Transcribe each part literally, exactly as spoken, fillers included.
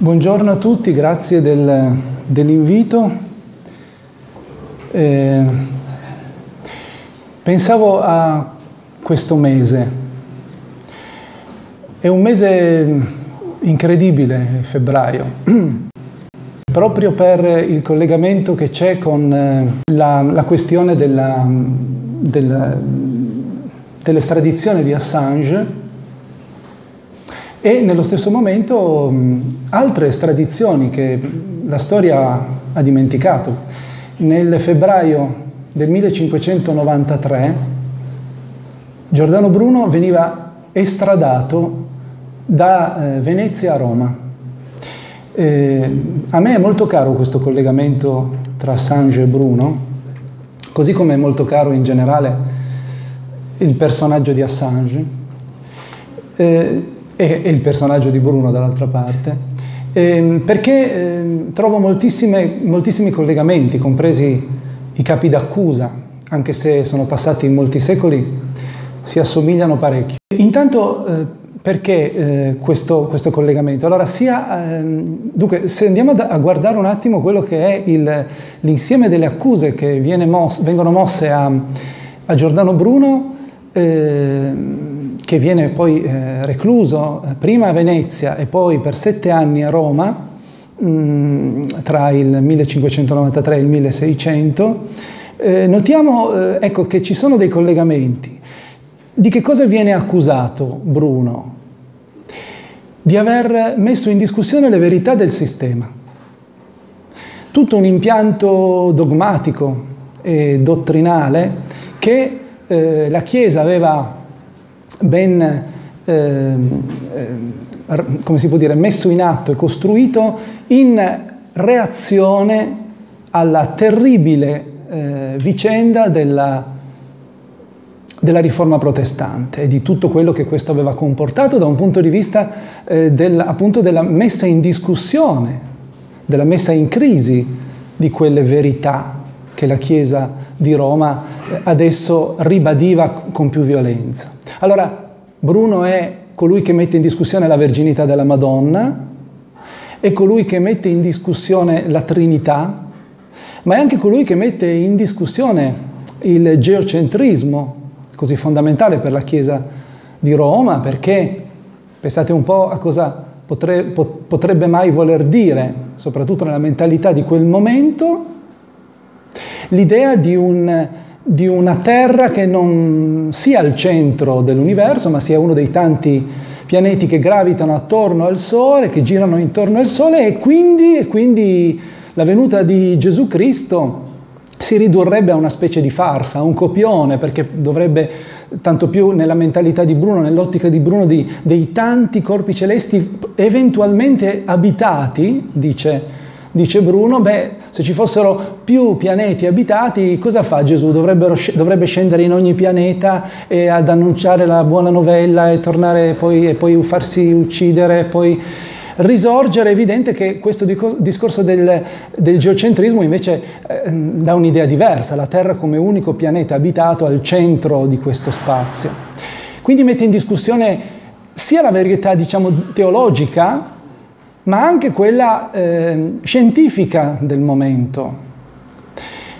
Buongiorno a tutti, grazie del, dell'invito. Eh, pensavo a questo mese. È un mese incredibile, febbraio, proprio per il collegamento che c'è con la, la questione della, della, dell'estradizione di Assange. E nello stesso momento altre estradizioni che la storia ha dimenticato. Nel febbraio del millecinquecentonovantatré Giordano Bruno veniva estradato da eh, Venezia a Roma. Eh, a me è molto caro questo collegamento tra Assange e Bruno, così come è molto caro in generale il personaggio di Assange. Eh, e il personaggio di Bruno dall'altra parte, eh, perché eh, trovo moltissime, moltissimi collegamenti, compresi i capi d'accusa, anche se sono passati molti secoli, si assomigliano parecchio. Intanto eh, perché eh, questo, questo collegamento? Allora, sia, eh, dunque, se andiamo a, a guardare un attimo quello che è l'insieme delle accuse che viene mos, vengono mosse a, a Giordano Bruno, eh, che viene poi eh, recluso prima a Venezia e poi per sette anni a Roma, mh, tra il millecinquecentonovantatré e il milleseicento, eh, notiamo eh, ecco, che ci sono dei collegamenti. Di che cosa viene accusato Bruno? Di aver messo in discussione le verità del sistema. Tutto un impianto dogmatico e dottrinale che eh, la Chiesa aveva ben eh, eh, come si può dire, messo in atto e costruito in reazione alla terribile eh, vicenda della, della riforma protestante e di tutto quello che questo aveva comportato da un punto di vista eh, del, appunto della messa in discussione, della messa in crisi di quelle verità che la Chiesa di Roma adesso ribadiva con più violenza. Allora, Bruno è colui che mette in discussione la verginità della Madonna, è colui che mette in discussione la Trinità, ma è anche colui che mette in discussione il geocentrismo, così fondamentale per la Chiesa di Roma, perché pensate un po' a cosa potre, potrebbe mai voler dire, soprattutto nella mentalità di quel momento, l'idea di un... di una terra che non sia al centro dell'universo, ma sia uno dei tanti pianeti che gravitano attorno al Sole, che girano intorno al Sole, e quindi, e quindi la venuta di Gesù Cristo si ridurrebbe a una specie di farsa, a un copione, perché dovrebbe, tanto più nella mentalità di Bruno, nell'ottica di Bruno, di, dei tanti corpi celesti eventualmente abitati, dice Dice Bruno, beh, se ci fossero più pianeti abitati, cosa fa Gesù? Dovrebbero, dovrebbe scendere in ogni pianeta e ad annunciare la buona novella e tornare poi, e poi farsi uccidere, poi risorgere. È evidente che questo discorso del, del geocentrismo invece eh, dà un'idea diversa, la Terra come unico pianeta abitato al centro di questo spazio. Quindi mette in discussione sia la verità, diciamo, teologica, ma anche quella eh, scientifica del momento.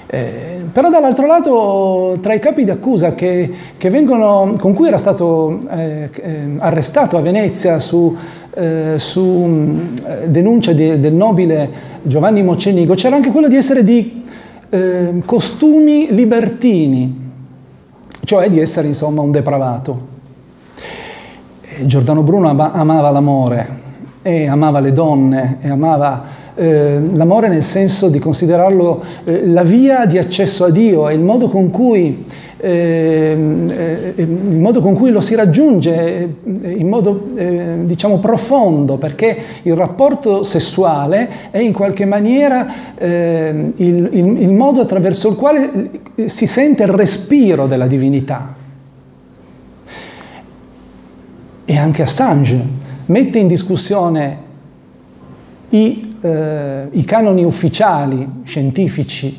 Eh, però dall'altro lato, tra i capi d'accusa che, che vengono, con cui era stato eh, arrestato a Venezia su, eh, su eh, denuncia di, del nobile Giovanni Mocenigo, c'era anche quello di essere di eh, costumi libertini, cioè di essere insomma un depravato. Eh, Giordano Bruno ama, amava l'amore, e amava le donne, e amava eh, l'amore nel senso di considerarlo eh, la via di accesso a Dio, e il modo con cui, eh, eh, il modo con cui lo si raggiunge eh, in modo eh, diciamo profondo, perché il rapporto sessuale è in qualche maniera eh, il, il, il modo attraverso il quale si sente il respiro della divinità. E anche Assange mette in discussione i, eh, i canoni ufficiali scientifici,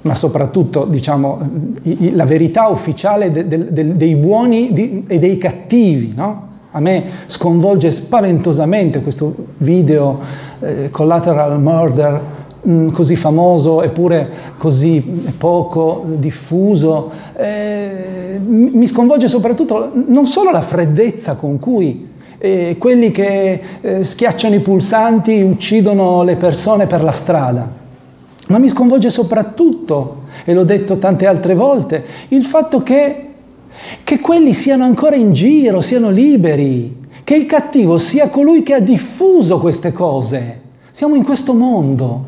ma soprattutto, diciamo, i, i, la verità ufficiale de, de, de, dei buoni di, e dei cattivi, no? A me sconvolge spaventosamente questo video eh, Collateral Murder, mh, così famoso eppure così poco diffuso, eh, mi sconvolge soprattutto non solo la freddezza con cui eh, quelli che eh, schiacciano i pulsanti uccidono le persone per la strada, ma mi sconvolge soprattutto, e l'ho detto tante altre volte, il fatto che, che quelli siano ancora in giro, siano liberi, che il cattivo sia colui che ha diffuso queste cose. Siamo in questo mondo.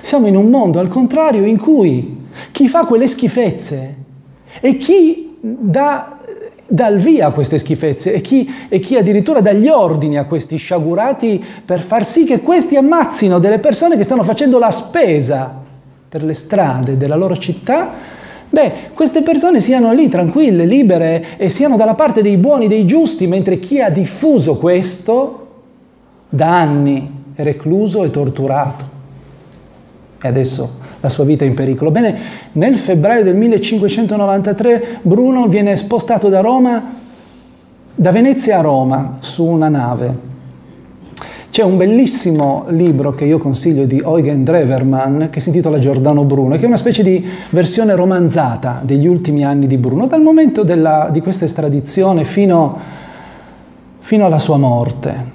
Siamo in un mondo, al contrario, in cui chi fa quelle schifezze e chi dà, dà il via a queste schifezze e chi, e chi addirittura dà gli ordini a questi sciagurati per far sì che questi ammazzino delle persone che stanno facendo la spesa per le strade della loro città, beh, queste persone siano lì tranquille, libere e siano dalla parte dei buoni, dei giusti, mentre chi ha diffuso questo da anni è recluso e torturato. E adesso la sua vita è in pericolo. Bene, nel febbraio del millecinquecentonovantatré Bruno viene spostato da Roma, da Venezia a Roma, su una nave. C'è un bellissimo libro che io consiglio di Eugen Dreverman che si intitola Giordano Bruno, che è una specie di versione romanzata degli ultimi anni di Bruno, dal momento della, di questa estradizione fino, fino alla sua morte.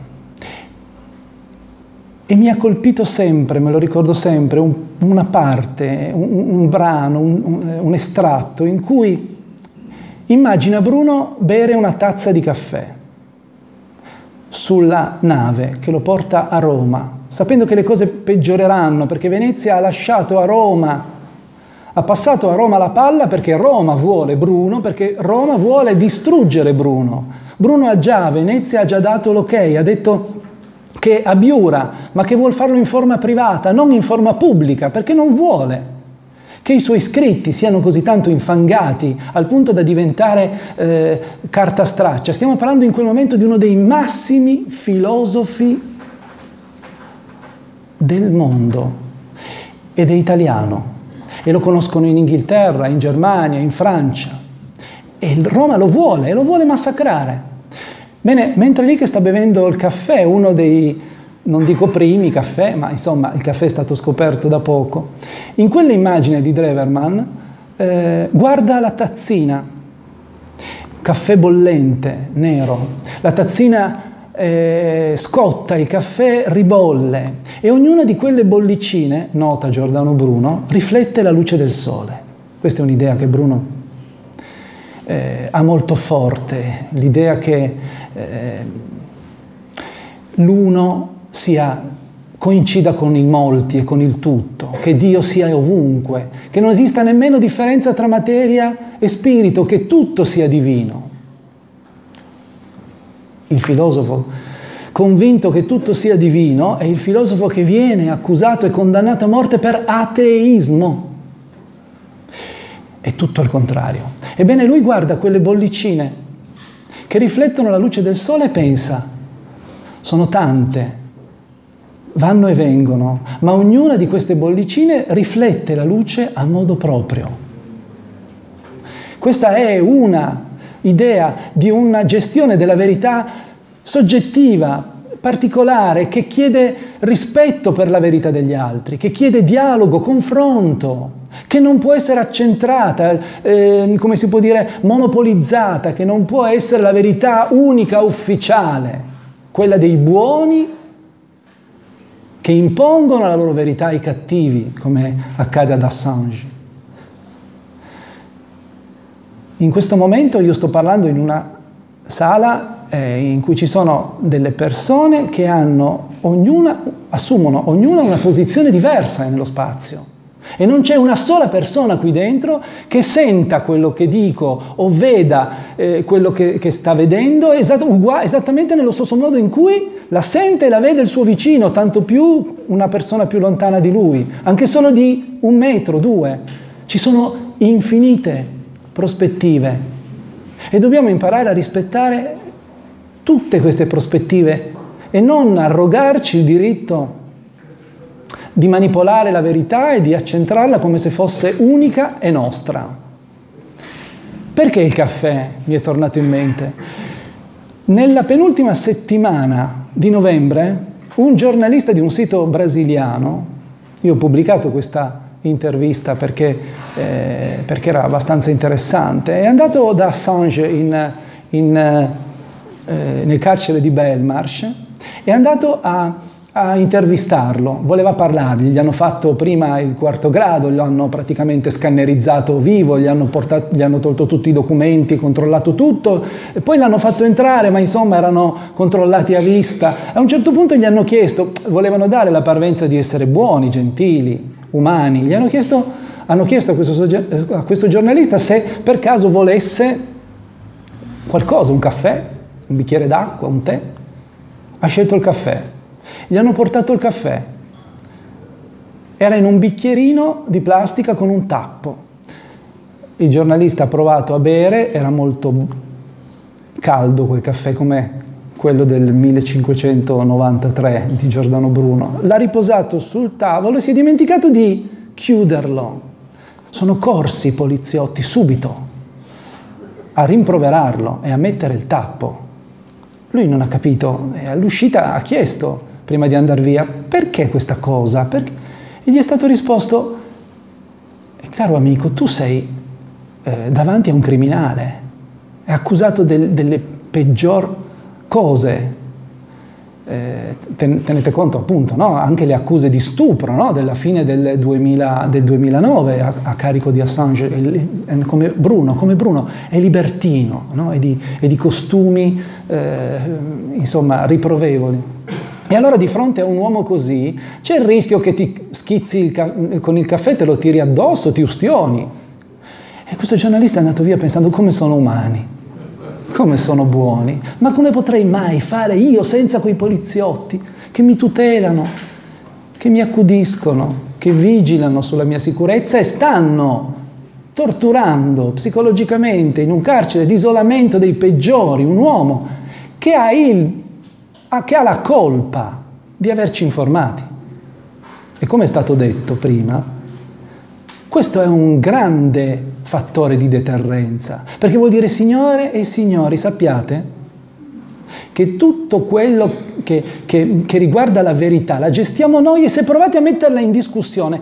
E mi ha colpito sempre, me lo ricordo sempre, un, una parte, un, un brano, un, un estratto in cui immagina Bruno bere una tazza di caffè sulla nave che lo porta a Roma, sapendo che le cose peggioreranno perché Venezia ha lasciato a Roma, ha passato a Roma la palla perché Roma vuole Bruno, perché Roma vuole distruggere Bruno. Bruno ha già, Venezia ha già dato l'ok, ha detto che abiura, ma che vuol farlo in forma privata, non in forma pubblica, perché non vuole che i suoi scritti siano così tanto infangati al punto da diventare eh, carta straccia. Stiamo parlando in quel momento di uno dei massimi filosofi del mondo ed è italiano e lo conoscono in Inghilterra, in Germania, in Francia e Roma lo vuole e lo vuole massacrare. Bene, mentre lì che sta bevendo il caffè, uno dei, non dico primi caffè, ma insomma il caffè è stato scoperto da poco, in quell'immagine di Dreverman eh, guarda la tazzina, caffè bollente, nero, la tazzina eh, scotta, il caffè ribolle e ognuna di quelle bollicine, nota Giordano Bruno, riflette la luce del sole. Questa è un'idea che Bruno eh, ha molto forte, l'idea che eh, l'uno sia, coincida con i molti e con il tutto, che Dio sia ovunque, che non esista nemmeno differenza tra materia e spirito, che tutto sia divino. Il filosofo convinto che tutto sia divino è il filosofo che viene accusato e condannato a morte per ateismo. È tutto al contrario. Ebbene, lui guarda quelle bollicine che riflettono la luce del sole e pensa, sono tante, vanno e vengono, ma ognuna di queste bollicine riflette la luce a modo proprio. Questa è una idea di una gestione della verità soggettiva, particolare, che chiede rispetto per la verità degli altri, che chiede dialogo, confronto, che non può essere accentrata, eh, come si può dire, monopolizzata, che non può essere la verità unica, ufficiale, quella dei buoni che impongono la loro verità ai cattivi, come accade ad Assange. In questo momento io sto parlando in una sala eh, in cui ci sono delle persone che hanno ognuna, assumono ognuna una posizione diversa nello spazio e non c'è una sola persona qui dentro che senta quello che dico o veda eh, quello che, che sta vedendo esatt- uguale, esattamente nello stesso modo in cui la sente e la vede il suo vicino, tanto più una persona più lontana di lui, anche solo di un metro, due. Ci sono infinite prospettive e dobbiamo imparare a rispettare tutte queste prospettive e non arrogarci il diritto di manipolare la verità e di accentrarla come se fosse unica e nostra. Perché il caffè mi è tornato in mente? Nella penultima settimana di novembre un giornalista di un sito brasiliano, io ho pubblicato questa intervista perché, eh, perché era abbastanza interessante, è andato da Assange in, in, eh, nel carcere di Belmarsh, è andato a, a intervistarlo, voleva parlargli, gli hanno fatto prima il quarto grado, lo hanno praticamente scannerizzato vivo, gli hanno, portato, gli hanno tolto tutti i documenti, controllato tutto, e poi l'hanno fatto entrare, ma insomma erano controllati a vista. A un certo punto gli hanno chiesto, volevano dare la parvenza di essere buoni, gentili, umani, gli hanno chiesto, hanno chiesto a, questo, a questo giornalista se per caso volesse qualcosa, un caffè, un bicchiere d'acqua, un tè. Ha scelto il caffè, gli hanno portato il caffè, era in un bicchierino di plastica con un tappo. Il giornalista ha provato a bere, era molto caldo quel caffè, come quello del millecinquecentonovantatré di Giordano Bruno. L'ha riposato sul tavolo e si è dimenticato di chiuderlo. Sono corsi i poliziotti subito a rimproverarlo e a mettere il tappo. Lui non ha capito, e all'uscita ha chiesto, prima di andare via, perché questa cosa? Perché? E gli è stato risposto, caro amico, tu sei eh, davanti a un criminale, è accusato del, delle peggior cose. Eh, ten, tenete conto appunto, no? Anche le accuse di stupro, no? Della fine del, duemila, del duemilanove a, a carico di Assange, e, come, Bruno, come Bruno è libertino, no? E, di, e di costumi eh, insomma riprovevoli. E allora di fronte a un uomo così c'è il rischio che ti schizzi il con il caffè, te lo tiri addosso, ti ustioni. E questo giornalista è andato via pensando, come sono umani, come sono buoni, ma come potrei mai fare io senza quei poliziotti che mi tutelano, che mi accudiscono, che vigilano sulla mia sicurezza e stanno torturando psicologicamente in un carcere di isolamento dei peggiori un uomo che ha, il, che ha la colpa di averci informati. E come è stato detto prima, questo è un grande fattore di deterrenza, perché vuol dire, signore e signori, sappiate che tutto quello che, che, che riguarda la verità la gestiamo noi, e se provate a metterla in discussione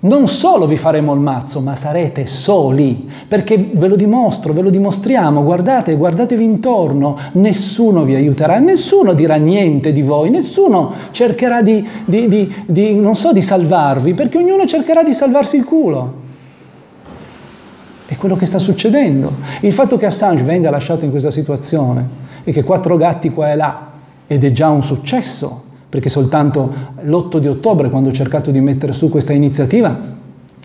non solo vi faremo il mazzo, ma sarete soli, perché ve lo dimostro, ve lo dimostriamo, guardate, guardatevi intorno, nessuno vi aiuterà, nessuno dirà niente di voi, nessuno cercherà di, di, di, di non so, di salvarvi, perché ognuno cercherà di salvarsi il culo. È quello che sta succedendo. Il fatto che Assange venga lasciato in questa situazione e che quattro gatti qua e là, ed è già un successo, perché soltanto l'otto di ottobre, quando ho cercato di mettere su questa iniziativa,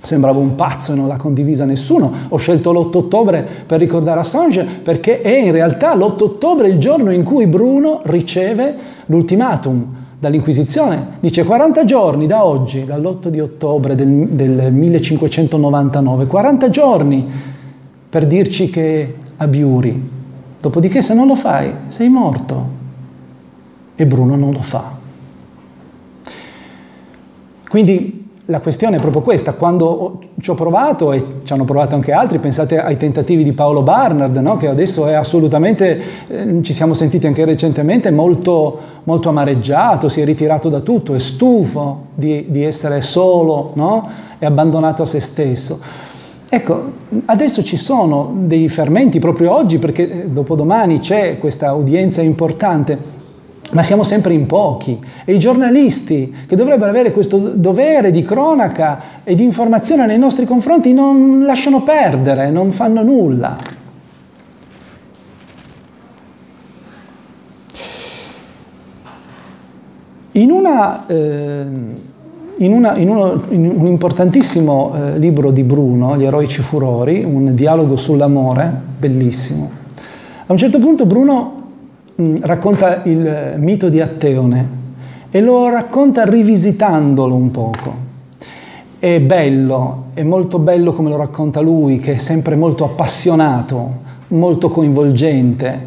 sembravo un pazzo e non l'ha condivisa nessuno. Ho scelto l'otto ottobre per ricordare Assange, perché è in realtà l'otto ottobre il giorno in cui Bruno riceve l'ultimatum dall'Inquisizione. Dice quaranta giorni da oggi, dall'otto di ottobre del, del millecinquecentonovantanove, quaranta giorni per dirci che abiuri, dopodiché se non lo fai sei morto. E Bruno non lo fa. Quindi la questione è proprio questa, quando ci ho provato, e ci hanno provato anche altri, pensate ai tentativi di Paolo Barnard, no? Che adesso è assolutamente, eh, ci siamo sentiti anche recentemente, molto, molto amareggiato, si è ritirato da tutto, è stufo di, di essere solo, no? È abbandonato a se stesso. Ecco, adesso ci sono dei fermenti proprio oggi, perché dopodomani c'è questa udienza importante, ma siamo sempre in pochi, e i giornalisti che dovrebbero avere questo dovere di cronaca e di informazione nei nostri confronti non lasciano perdere, non fanno nulla. In, una, eh, in, una, in, uno, in un importantissimo eh, libro di Bruno, Gli Eroici Furori, un dialogo sull'amore, bellissimo, a un certo punto Bruno racconta il mito di Atteone e lo racconta rivisitandolo un poco. È bello, è molto bello come lo racconta lui, che è sempre molto appassionato, molto coinvolgente,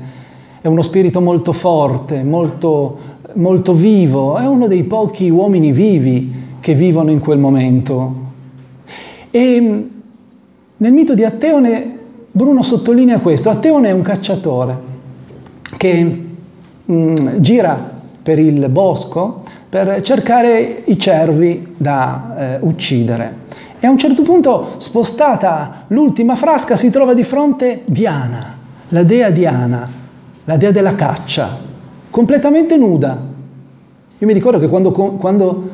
è uno spirito molto forte, molto, molto vivo, è uno dei pochi uomini vivi che vivono in quel momento. E nel mito di Atteone Bruno sottolinea questo. Atteone è un cacciatore che mh, gira per il bosco per cercare i cervi da eh, uccidere. E a un certo punto, spostata l'ultima frasca, si trova di fronte Diana, la dea Diana, la dea della caccia, completamente nuda. Io mi ricordo che quando, quando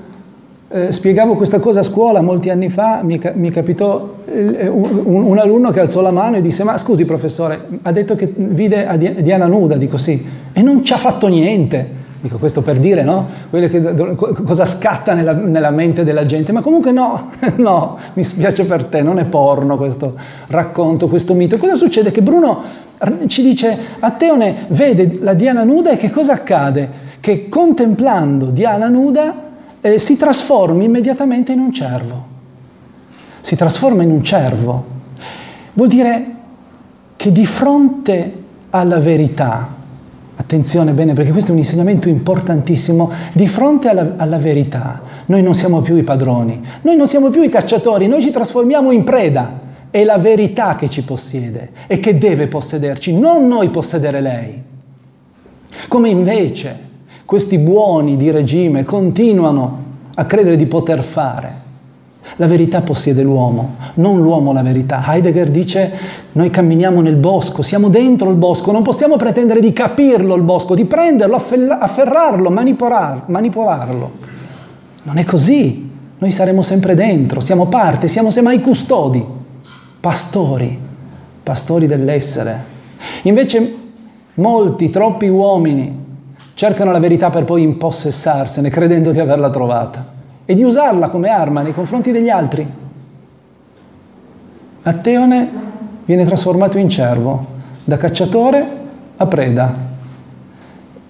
eh, spiegavo questa cosa a scuola molti anni fa, mi, mi capitò eh, un, un alunno che alzò la mano e disse: ma scusi professore, ha detto che vide a Diana nuda. Dico sì, e non ci ha fatto niente. Dico questo per dire, no? Quello che, do, cosa scatta nella, nella mente della gente. Ma comunque no, no, mi spiace per te, non è porno questo racconto, questo mito. Cosa succede? Che Bruno ci dice: Atteone vede la Diana nuda e che cosa accade? Che contemplando Diana nuda eh, si trasforma immediatamente in un cervo. Si trasforma in un cervo. Vuol dire che di fronte alla verità, attenzione bene, perché questo è un insegnamento importantissimo, di fronte alla, alla verità noi non siamo più i padroni, noi non siamo più i cacciatori, noi ci trasformiamo in preda. È la verità che ci possiede e che deve possederci, non noi possedere lei. Come invece questi buoni di regime continuano a credere di poter fare. La verità possiede l'uomo, non l'uomo la verità. Heidegger dice: noi camminiamo nel bosco, siamo dentro il bosco, non possiamo pretendere di capirlo il bosco, di prenderlo, afferrarlo, manipolarlo. Non è così, noi saremo sempre dentro, siamo parte, siamo semmai custodi, pastori, pastori dell'essere. Invece molti, troppi uomini cercano la verità per poi impossessarsene, credendo di averla trovata e di usarla come arma nei confronti degli altri. Atteone viene trasformato in cervo, da cacciatore a preda.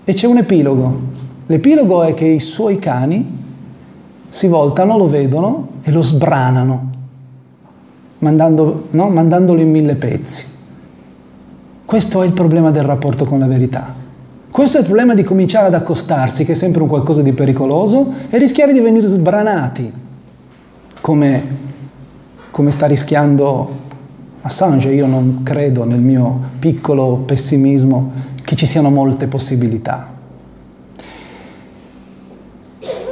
E c'è un epilogo. L'epilogo è che i suoi cani si voltano, lo vedono e lo sbranano, mandando, no? mandandolo in mille pezzi. Questo è il problema del rapporto con la verità. Questo è il problema di cominciare ad accostarsi, che è sempre un qualcosa di pericoloso, e rischiare di venire sbranati, come, come sta rischiando Assange. Io non credo, nel mio piccolo pessimismo, che ci siano molte possibilità.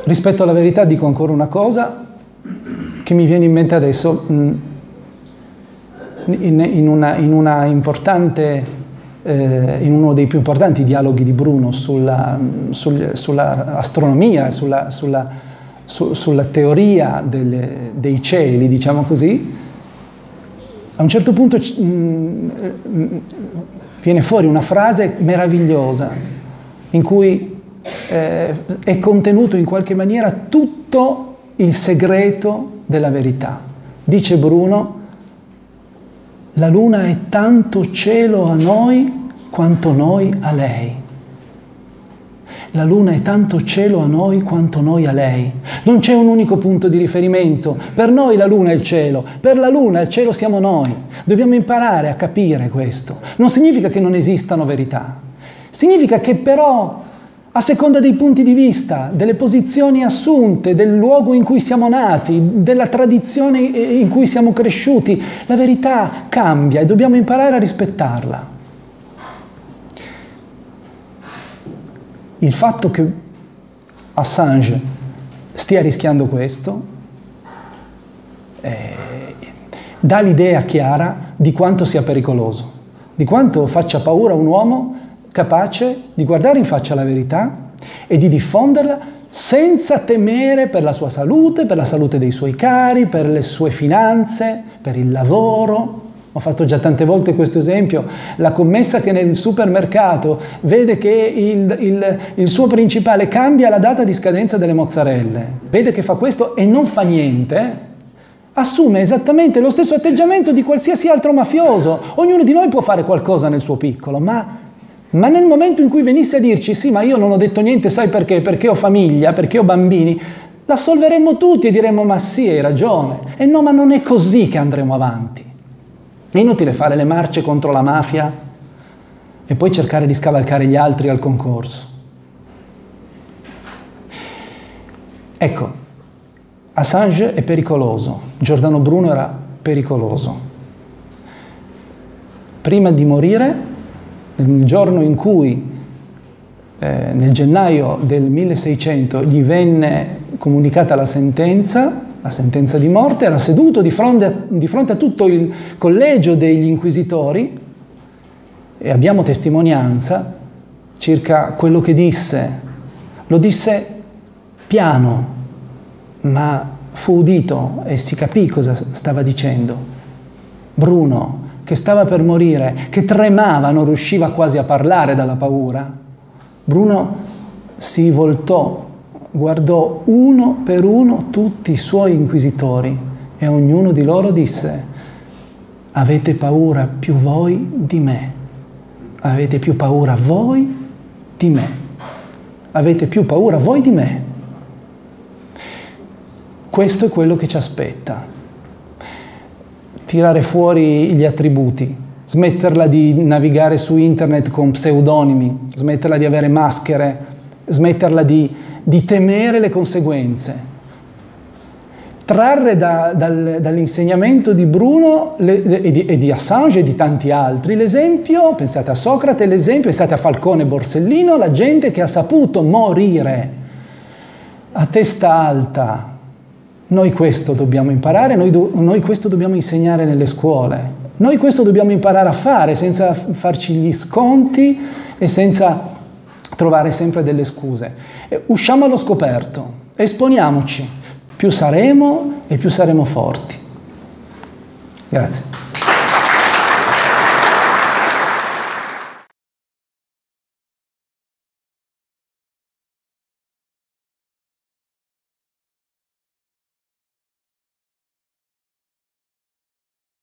Rispetto alla verità dico ancora una cosa che mi viene in mente adesso, in una, in una importante... Eh, in uno dei più importanti dialoghi di Bruno sulla, sul, sulla astronomia, sulla, sulla, su, sulla teoria delle, dei cieli, diciamo così. A un certo punto mh, mh, viene fuori una frase meravigliosa in cui eh, è contenuto in qualche maniera tutto il segreto della verità. Dice Bruno: la luna è tanto cielo a noi quanto noi a lei. La luna è tanto cielo a noi quanto noi a lei. Non c'è un unico punto di riferimento. Per noi la luna è il cielo, per la luna il cielo siamo noi. Dobbiamo imparare a capire questo. Non significa che non esistano verità. Significa che però, a seconda dei punti di vista, delle posizioni assunte, del luogo in cui siamo nati, della tradizione in cui siamo cresciuti, la verità cambia e dobbiamo imparare a rispettarla. Il fatto che Assange stia rischiando questo eh, dà l'idea chiara di quanto sia pericoloso, di quanto faccia paura un uomo capace di guardare in faccia la verità e di diffonderla senza temere per la sua salute, per la salute dei suoi cari, per le sue finanze, per il lavoro. Ho fatto già tante volte questo esempio: la commessa che nel supermercato vede che il, il, il suo principale cambia la data di scadenza delle mozzarelle, vede che fa questo e non fa niente, assume esattamente lo stesso atteggiamento di qualsiasi altro mafioso. Ognuno di noi può fare qualcosa nel suo piccolo, ma Ma nel momento in cui venisse a dirci: sì, ma io non ho detto niente, sai perché? Perché ho famiglia, perché ho bambini, l'assolveremmo tutti e diremmo: ma sì, hai ragione. E no, ma non è così che andremo avanti. È inutile fare le marce contro la mafia e poi cercare di scavalcare gli altri al concorso. Ecco, Assange è pericoloso, Giordano Bruno era pericoloso. Prima di morire, il giorno in cui eh, nel gennaio del milleseicento gli venne comunicata la sentenza, la sentenza di morte, era seduto di fronte a, di fronte a tutto il collegio degli inquisitori e abbiamo testimonianza circa quello che disse. Lo disse piano, ma fu udito e si capì cosa stava dicendo. Bruno, che stava per morire, che tremava, non riusciva quasi a parlare dalla paura, Bruno si voltò, guardò uno per uno tutti i suoi inquisitori e a ognuno di loro disse: avete paura più voi di me, avete più paura voi di me, avete più paura voi di me. Questo è quello che ci aspetta. Tirare fuori gli attributi, smetterla di navigare su internet con pseudonimi, smetterla di avere maschere, smetterla di, di temere le conseguenze. Trarre da, dal, dall'insegnamento di Bruno le, e, di, e di Assange e di tanti altri l'esempio, pensate a Socrate, l'esempio, pensate a Falcone e Borsellino, la gente che ha saputo morire a testa alta. Noi questo dobbiamo imparare, noi, do, noi questo dobbiamo insegnare nelle scuole, noi questo dobbiamo imparare a fare senza farci gli sconti e senza trovare sempre delle scuse. E usciamo allo scoperto, esponiamoci, più saremo e più saremo forti. Grazie.